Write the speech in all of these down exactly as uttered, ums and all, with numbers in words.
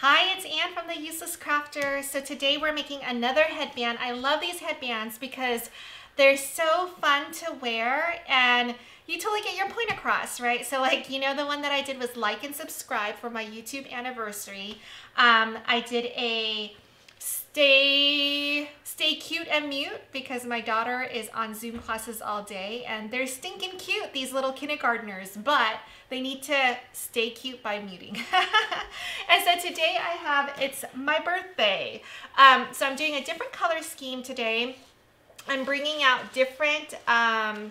Hi, it's Anne from The Useless Crafter. So today we're making another headband. I love these headbands because they're so fun to wear and you totally get your point across, right? So like, you know, the one that I did was like and subscribe for my YouTube anniversary. Um, I did a stay, stay cute and mute because my daughter is on Zoom classes all day and they're stinking cute, these little kindergartners, but they need to stay cute by muting. And so today I have, it's my birthday. Um, so I'm doing a different color scheme today. I'm bringing out different um,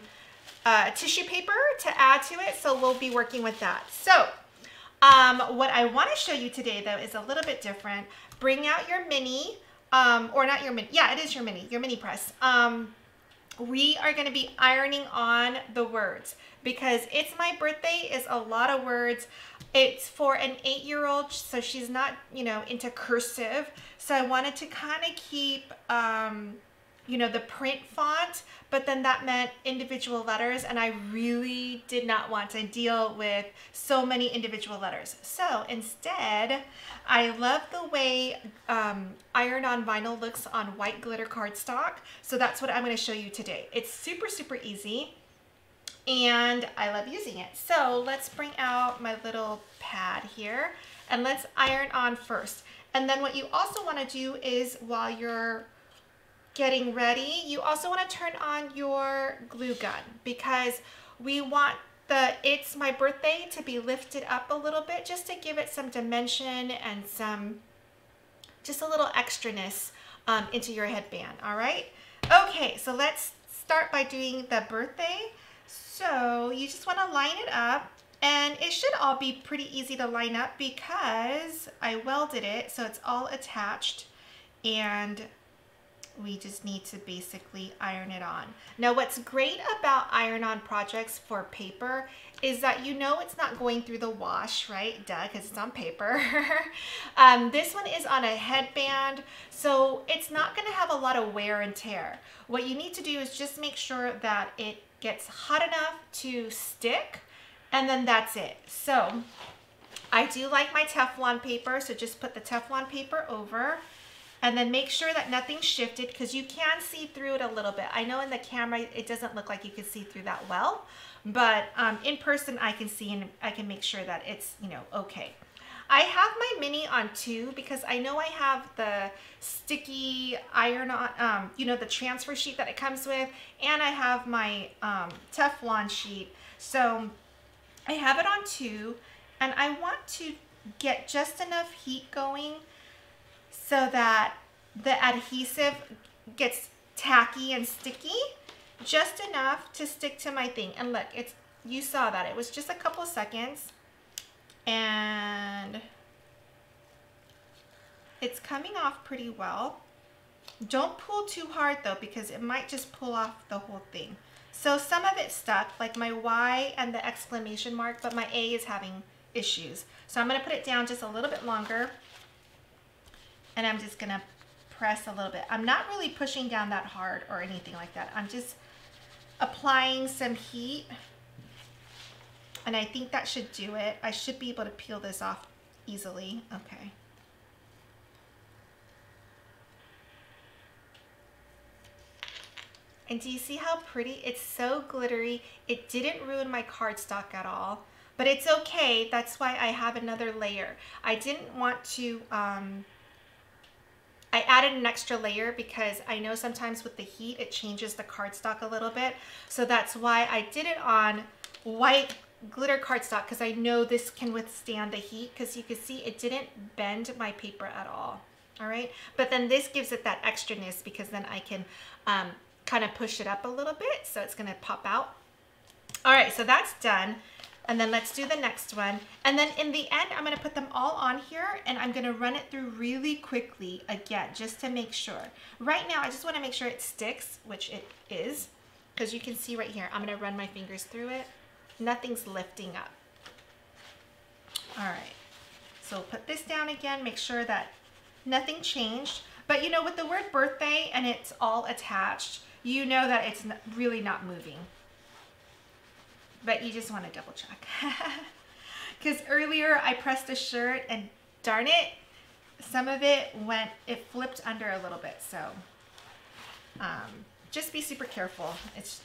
uh, tissue paper to add to it, so we'll be working with that. So um, what I want to show you today, though, is a little bit different. Bring out your mini, um, or not your mini, yeah, it is your mini, your mini press. Um, we are going to be ironing on the words because it's my birthday is a lot of words. It's for an eight-year-old, so she's not, you know, into cursive. So I wanted to kind of keep... Um, you know, the print font, but then that meant individual letters, and I really did not want to deal with so many individual letters. So instead, I love the way um, iron-on vinyl looks on white glitter cardstock, so that's what I'm gonna show you today. It's super, super easy, and I love using it. So let's bring out my little pad here, and let's iron on first. And then what you also wanna do is while you're getting ready, you also want to turn on your glue gun because we want the it's my birthday to be lifted up a little bit just to give it some dimension and some just a little extraness um, into your headband. All right, okay, so let's start by doing the birthday. So you just want to line it up, and it should all be pretty easy to line up because I welded it, so it's all attached, and we just need to basically iron it on. Now, what's great about iron-on projects for paper is that you know it's not going through the wash, right? Duh, because it's on paper. um, this one is on a headband, so it's not gonna have a lot of wear and tear. What you need to do is just make sure that it gets hot enough to stick, and then that's it. So, I do like my Teflon paper, so just put the Teflon paper over. And then make sure that nothing's shifted because you can see through it a little bit. I know in the camera, it doesn't look like you can see through that well, but um, in person I can see and I can make sure that it's, you know, okay. I have my mini on two because I know I have the sticky iron on, um, you know, the transfer sheet that it comes with, and I have my um, Teflon sheet. So I have it on two, and I want to get just enough heat going so that the adhesive gets tacky and sticky, just enough to stick to my thing. And look, it's, you saw that. It was just a couple seconds, and it's coming off pretty well. Don't pull too hard though, because it might just pull off the whole thing. So some of it stuck, like my Y and the exclamation mark, but my A is having issues. So I'm gonna put it down just a little bit longer, and I'm just gonna press a little bit. I'm not really pushing down that hard or anything like that. I'm just applying some heat, and I think that should do it. I should be able to peel this off easily. Okay. And do you see how pretty? It's so glittery. It didn't ruin my cardstock at all, but it's okay. That's why I have another layer. I didn't want to, um, I added an extra layer because I know sometimes with the heat, it changes the cardstock a little bit. So that's why I did it on white glitter cardstock, because I know this can withstand the heat, because you can see it didn't bend my paper at all. All right. But then this gives it that extraness because then I can um, kind of push it up a little bit. So it's going to pop out. All right. So that's done. And then let's do the next one. And then in the end, I'm gonna put them all on here, and I'm gonna run it through really quickly again, just to make sure. Right now, I just wanna make sure it sticks, which it is, because you can see right here, I'm gonna run my fingers through it. Nothing's lifting up. All right, so put this down again, make sure that nothing changed. But you know, with the word birthday and it's all attached, you know that it's really not moving. But you just want to double check because earlier I pressed a shirt and darn it, some of it went, it flipped under a little bit. So um, just be super careful. It's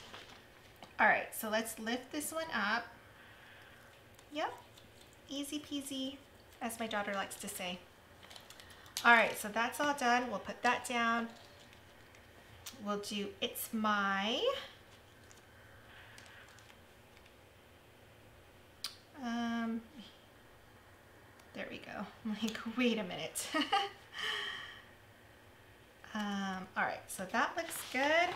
all right. So let's lift this one up. Yep. Easy peasy, as my daughter likes to say. All right. So that's all done. We'll put that down. We'll do It's My. Um, there we go. I'm like, wait a minute. um, all right, so that looks good.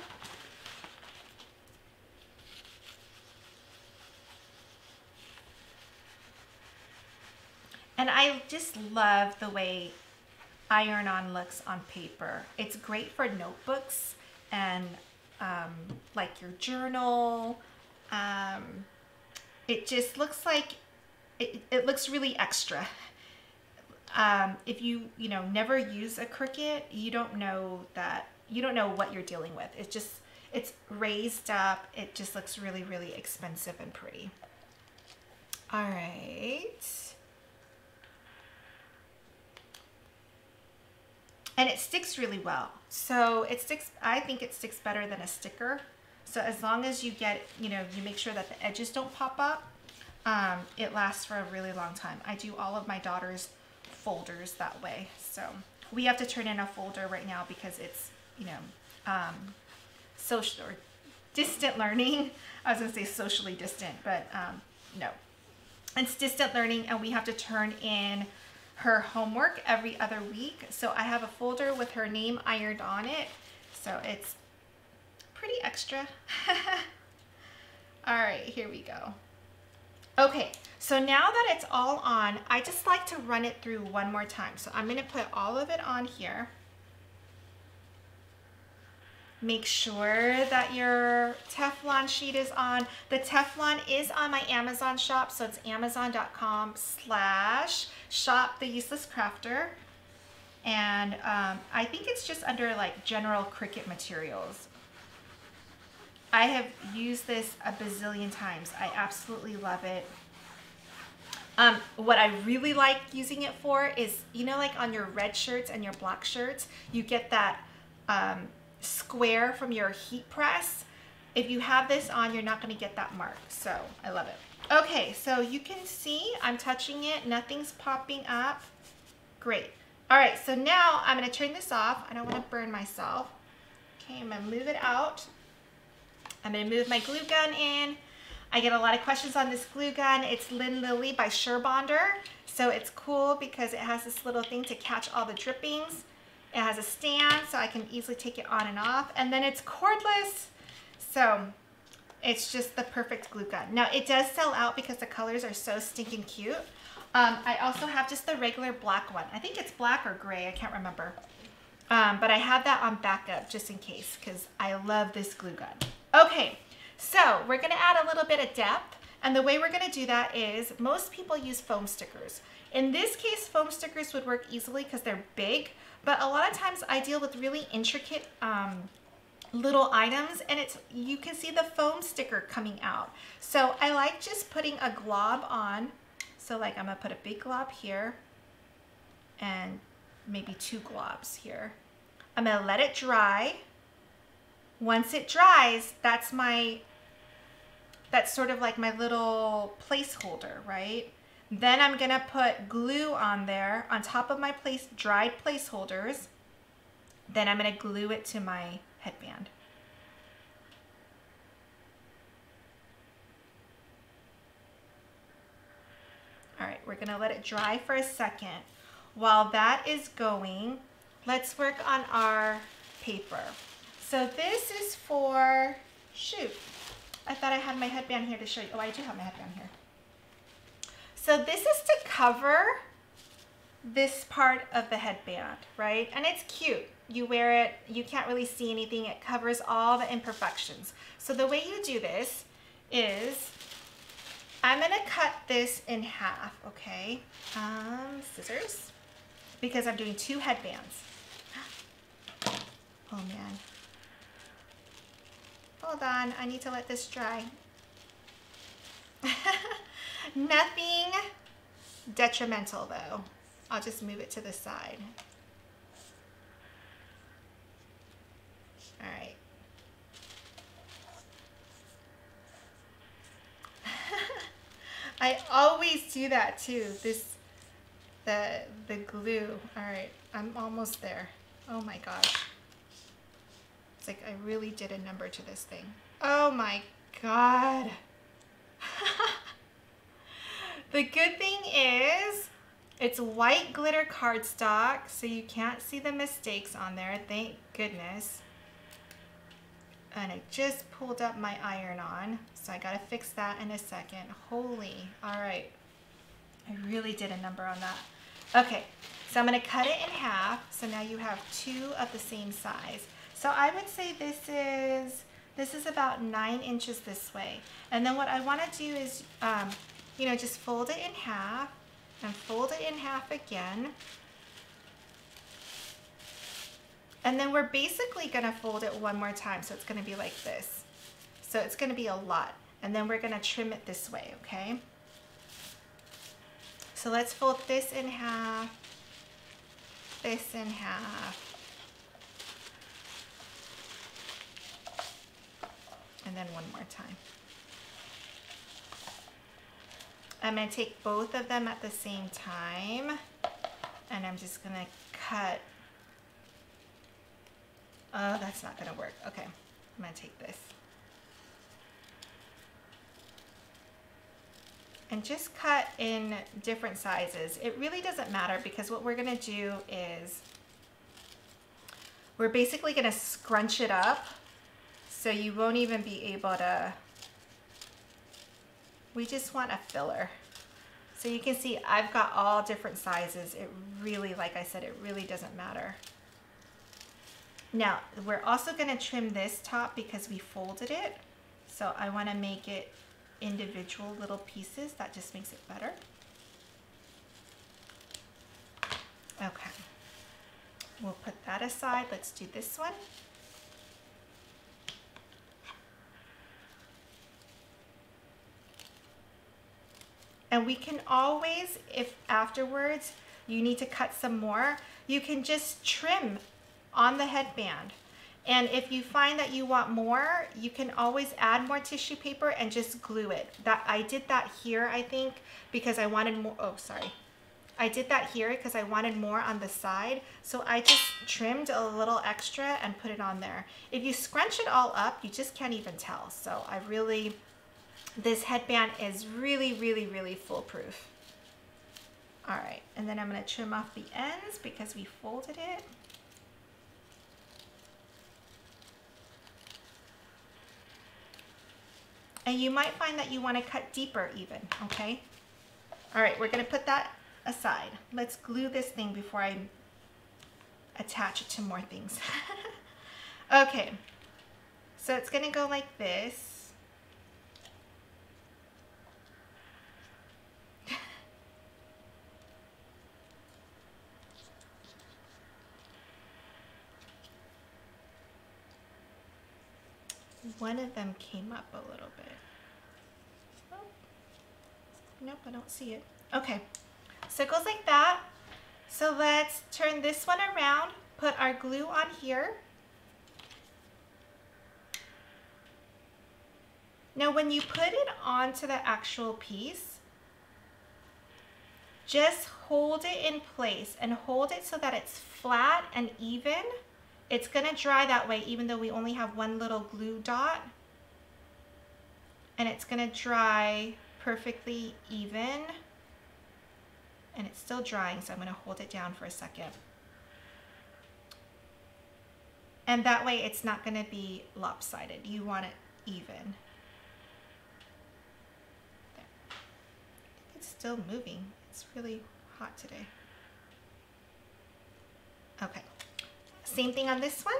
And I just love the way iron-on looks on paper. It's great for notebooks and um, like your journal. Um, It just looks like, it, it looks really extra. Um, if you, you know, never use a Cricut, you don't know that, you don't know what you're dealing with. It's just, it's raised up. It just looks really, really expensive and pretty. All right. And it sticks really well. So it sticks, I think it sticks better than a sticker. So as long as you get, you know, you make sure that the edges don't pop up, um, it lasts for a really long time. I do all of my daughter's folders that way. So we have to turn in a folder right now because it's, you know, um, social or distant learning. I was gonna say socially distant, but um, no. It's distant learning, and we have to turn in her homework every other week. So I have a folder with her name ironed on it. So it's pretty extra. All right, here we go. Okay, so now that it's all on, I just like to run it through one more time. So I'm going to put all of it on here. Make sure that your Teflon sheet is on. The Teflon is on my Amazon shop, so it's amazon.com slash shop the useless crafter. And um, I think it's just under like general Cricut materials. I have used this a bazillion times. I absolutely love it. Um, what I really like using it for is, you know, like on your red shirts and your black shirts, you get that um, square from your heat press. If you have this on, you're not going to get that mark. So I love it. Okay, so you can see I'm touching it. Nothing's popping up. Great. All right, so now I'm going to turn this off. I don't want to burn myself. Okay, I'm going to move it out. I'm going to move my glue gun in. I get a lot of questions on this glue gun. It's Lynn Lily by Sherbonder. So it's cool because it has this little thing to catch all the drippings. It has a stand so I can easily take it on and off. And then it's cordless. So it's just the perfect glue gun. Now it does sell out because the colors are so stinking cute. Um, I also have just the regular black one. I think it's black or gray. I can't remember. Um, but I have that on backup just in case because I love this glue gun. Okay, so we're gonna add a little bit of depth, and the way we're gonna do that is most people use foam stickers. In this case, foam stickers would work easily because they're big, but a lot of times I deal with really intricate um, little items, and it's you can see the foam sticker coming out. So I like just putting a glob on. So like I'm gonna put a big glob here and maybe two globs here. I'm gonna let it dry. Once it dries, that's my, that's sort of like my little placeholder, right? Then I'm gonna put glue on there on top of my place, dried placeholders. Then I'm gonna glue it to my headband. All right, we're gonna let it dry for a second. While that is going, let's work on our paper. So this is for, shoot, I thought I had my headband here to show you. Oh, I do have my headband here. So this is to cover this part of the headband, right? And it's cute. You wear it, you can't really see anything. It covers all the imperfections. So the way you do this is I'm gonna cut this in half, okay? Um, scissors, because I'm doing two headbands. Oh man. Hold on, I need to let this dry. Nothing detrimental though. I'll just move it to the side. All right. I always do that too. This, the, the glue. All right, I'm almost there. Oh my gosh. It's like I really did a number to this thing. Oh my God. The good thing is it's white glitter cardstock, so you can't see the mistakes on there, thank goodness. And I just pulled up my iron on, so I gotta fix that in a second. Holy, all right. I really did a number on that. Okay, so I'm gonna cut it in half, so now you have two of the same size. So I would say this is, this is about nine inches this way. And then what I wanna do is, um, you know, just fold it in half, and fold it in half again. And then we're basically gonna fold it one more time. So it's gonna be like this. So it's gonna be a lot. And then we're gonna trim it this way, okay? So let's fold this in half, this in half. And then one more time. I'm gonna take both of them at the same time, and I'm just gonna cut. Oh, that's not gonna work. Okay, I'm gonna take this. And just cut in different sizes. It really doesn't matter, because what we're gonna do is we're basically gonna scrunch it up, so you won't even be able to. We just want a filler. So you can see I've got all different sizes. It really, like I said, it really doesn't matter. Now, we're also gonna trim this top because we folded it. So I wanna make it individual little pieces. That just makes it better. Okay, we'll put that aside. Let's do this one. And we can always, if afterwards you need to cut some more, you can just trim on the headband. And if you find that you want more, you can always add more tissue paper and just glue it. That I did that here, I think, because I wanted more. Oh, sorry. I did that here because I wanted more on the side. So I just trimmed a little extra and put it on there. If you scrunch it all up, you just can't even tell. So I really... This headband is really, really, really foolproof. All right, and then I'm gonna trim off the ends because we folded it. And you might find that you wanna cut deeper even, okay? All right, we're gonna put that aside. Let's glue this thing before I attach it to more things. Okay, so it's gonna go like this. One of them came up a little bit. Oh. Nope, I don't see it. Okay, so it goes like that. So let's turn this one around, put our glue on here. Now when you put it onto the actual piece, just hold it in place and hold it so that it's flat and even. It's gonna dry that way, even though we only have one little glue dot. And it's gonna dry perfectly even. And it's still drying, so I'm gonna hold it down for a second. And that way it's not gonna be lopsided. You want it even. There. It's still moving. It's really hot today. Okay. Same thing on this one,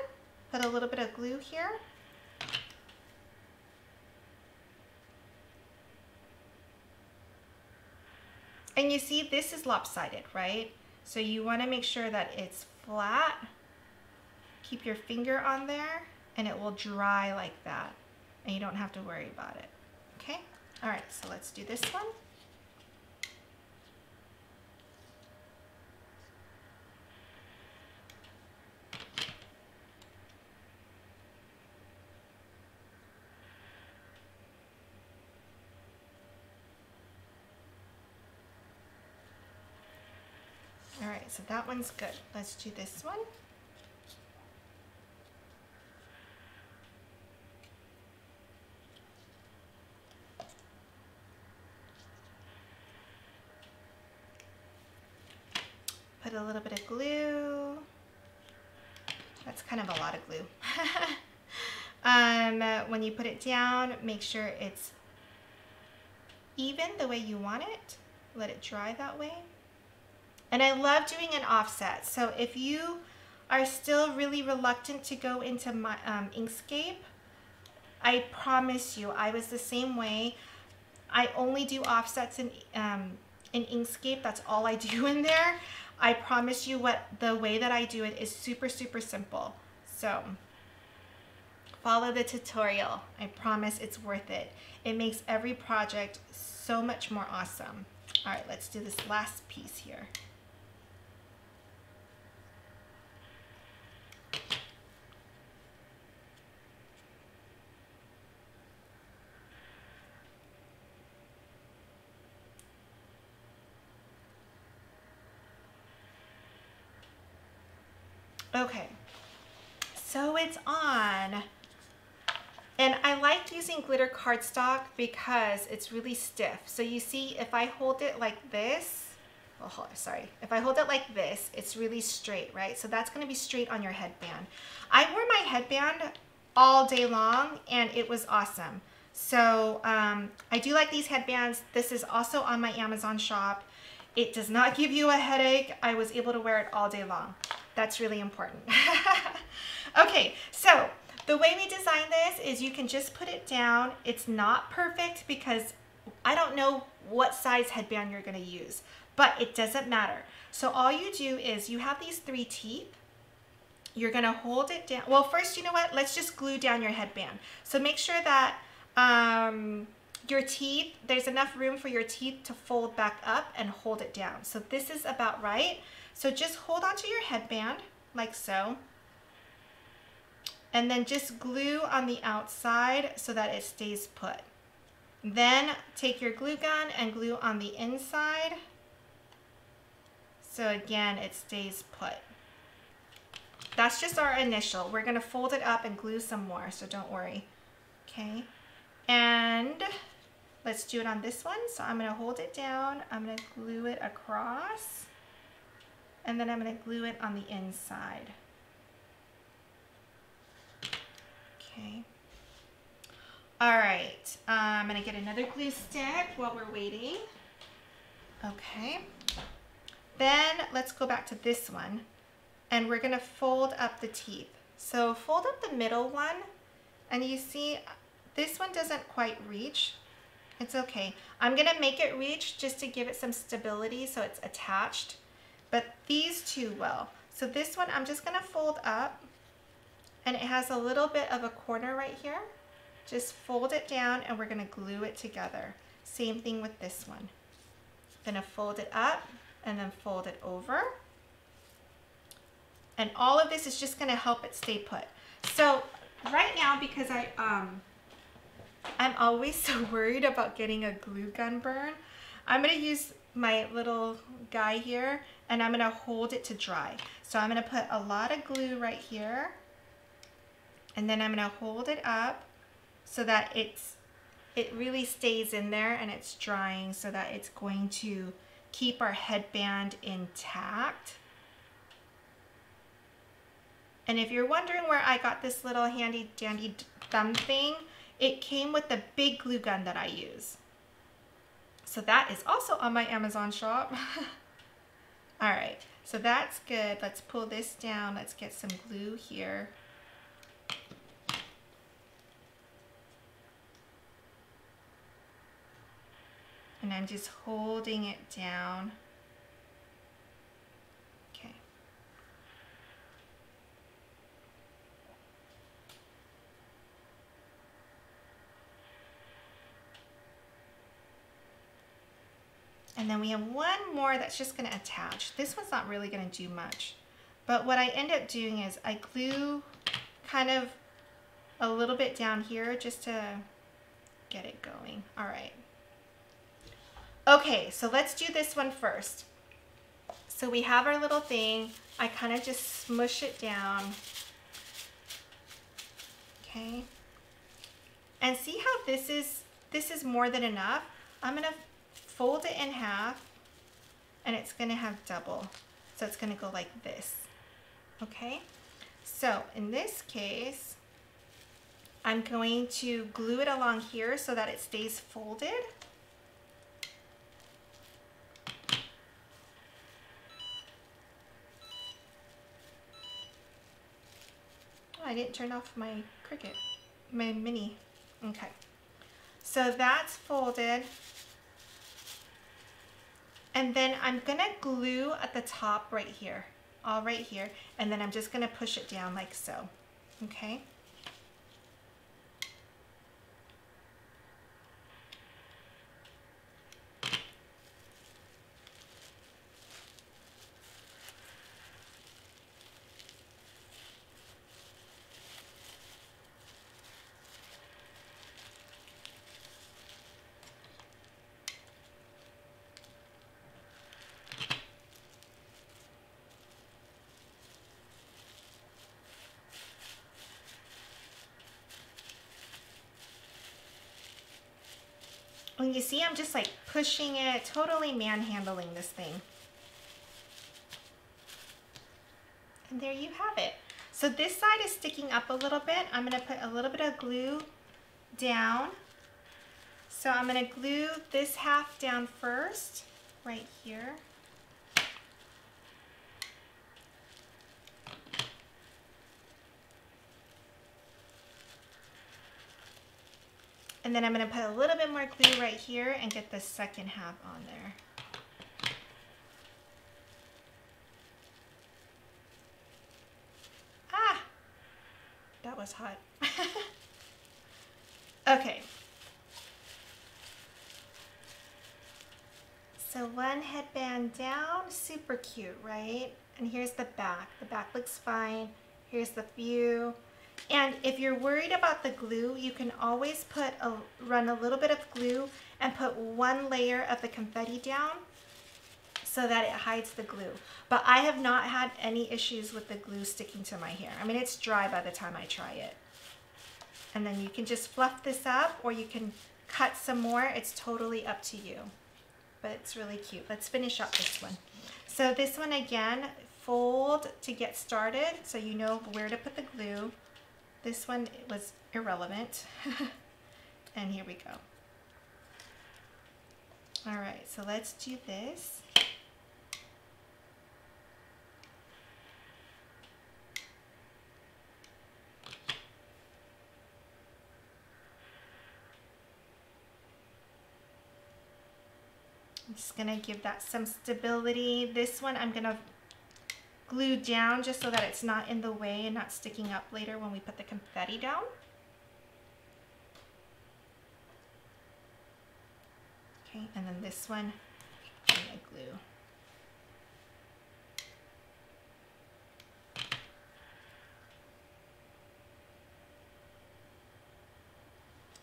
put a little bit of glue here. And you see this is lopsided, right? So you want to make sure that it's flat. Keep your finger on there and it will dry like that. And you don't have to worry about it, okay? All right, so let's do this one. All right, so that one's good. Let's do this one. Put a little bit of glue. That's kind of a lot of glue. um, uh, when you put it down, make sure it's even the way you want it. Let it dry that way. And I love doing an offset. So if you are still really reluctant to go into my, um, Inkscape, I promise you, I was the same way. I only do offsets in, um, in Inkscape. That's all I do in there. I promise you, what the way that I do it is super, super simple. So follow the tutorial. I promise it's worth it. It makes every project so much more awesome. All right, let's do this last piece here. Okay, so it's on, and I like using glitter cardstock because it's really stiff. So you see, if I hold it like this, oh, sorry, if I hold it like this, it's really straight, right? So that's gonna be straight on your headband. I wore my headband all day long, and it was awesome. So um, I do like these headbands. This is also on my Amazon shop. It does not give you a headache. I was able to wear it all day long. That's really important. Okay, so the way we design this is you can just put it down. It's not perfect because I don't know what size headband you're gonna use, but it doesn't matter. So all you do is you have these three teeth. You're gonna hold it down. Well, first, you know what? Let's just glue down your headband. So make sure that um, your teeth, there's enough room for your teeth to fold back up and hold it down. So this is about right. So just hold onto your headband like so, and then just glue on the outside so that it stays put. Then take your glue gun and glue on the inside. So again, it stays put. That's just our initial. We're gonna fold it up and glue some more, so don't worry, okay? And let's do it on this one. So I'm gonna hold it down, I'm gonna glue it across, and then I'm gonna glue it on the inside. Okay. All right, uh, I'm gonna get another glue stick while we're waiting. Okay. Then let's go back to this one, and we're gonna fold up the teeth. So fold up the middle one, and you see this one doesn't quite reach. It's okay. I'm gonna make it reach just to give it some stability so it's attached. But these two will. So this one, I'm just gonna fold up, and it has a little bit of a corner right here. Just fold it down, and we're gonna glue it together. Same thing with this one. Gonna fold it up and then fold it over. And all of this is just gonna help it stay put. So right now, because I, um, I'm always so worried about getting a glue gun burn, I'm gonna use my little guy here, and I'm gonna hold it to dry. So I'm gonna put a lot of glue right here, and then I'm gonna hold it up so that it's, it really stays in there and it's drying, so that it's going to keep our headband intact. And if you're wondering where I got this little handy dandy thumb thing, it came with the big glue gun that I use. So that is also on my Amazon shop. All right, so that's good. Let's pull this down. Let's get some glue here. And I'm just holding it down. Okay. And then we have one more that's just gonna attach. This one's not really gonna do much. But what I end up doing is I glue kind of a little bit down here just to get it going. All right. Okay, so let's do this one first. So we have our little thing. I kind of just smush it down. Okay. And see how this is, this is more than enough. I'm gonna fold it in half and it's gonna have double. So it's gonna go like this, okay? So in this case, I'm going to glue it along here so that it stays folded. Oh, I didn't turn off my Cricut, my mini. Okay, so that's folded. And then I'm gonna glue at the top right here, all right here, and then I'm just gonna push it down like so, okay? And you see, I'm just like pushing it, totally manhandling this thing. And there you have it. So this side is sticking up a little bit. I'm gonna put a little bit of glue down. So I'm gonna glue this half down first, right here. And then I'm gonna put a little bit more glue right here and get the second half on there. Ah, that was hot. Okay. So one headband down, super cute, right? And here's the back. The back looks fine. Here's the view. And if you're worried about the glue, you can always put a, run a little bit of glue and put one layer of the confetti down so that it hides the glue. But I have not had any issues with the glue sticking to my hair. I mean, it's dry by the time I try it. And then you can just fluff this up or you can cut some more. It's totally up to you, but it's really cute. Let's finish up this one. So this one again, fold to get started so you know where to put the glue. This one was irrelevant. And here we go. All right, so let's do this. I'm just gonna give that some stability. This one I'm gonna glue down just so that it's not in the way and not sticking up later when we put the confetti down. Okay, and then this one, I'm gonna glue.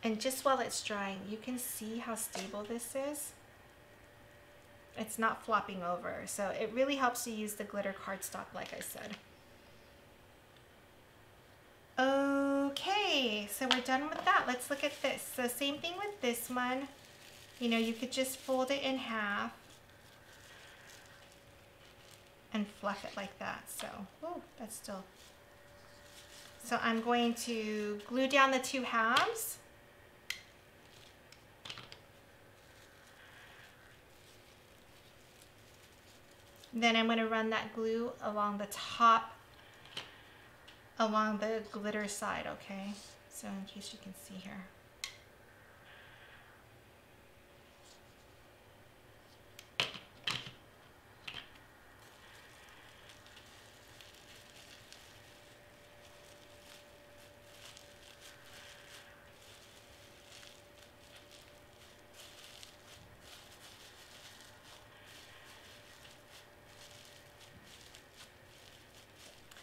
And just while it's drying, you can see how stable this is. It's not flopping over, so it really helps to use the glitter cardstock, like I said. Okay, so we're done with that. Let's look at this. So same thing with this one. You know, you could just fold it in half and fluff it like that. So, oh, that's still. So I'm going to glue down the two halves. Then I'm going to run that glue along the top, along the glitter side, okay? So in case you can see here.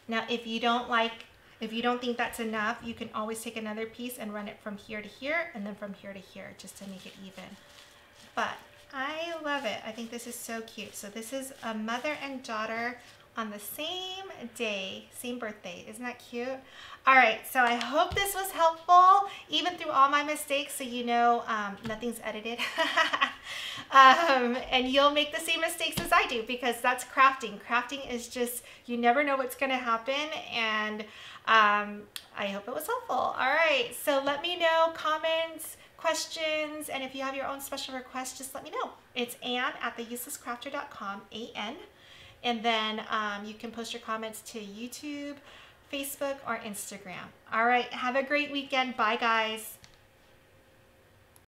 Now, if you don't like, if you don't think that's enough, you can always take another piece and run it from here to here and then from here to here just to make it even. But I love it. I think this is so cute. So this is a mother and daughter on the same day, same birthday. Isn't that cute? All right, so I hope this was helpful, even through all my mistakes, so you know um, nothing's edited. um, and you'll make the same mistakes as I do, because that's crafting. Crafting is just, you never know what's gonna happen, and um, I hope it was helpful. All right, so let me know, comments, questions, and if you have your own special request, just let me know. It's Ann at the useless crafter dot com, A N. And then um, you can post your comments to YouTube, Facebook, or Instagram. All right, have a great weekend. Bye, guys.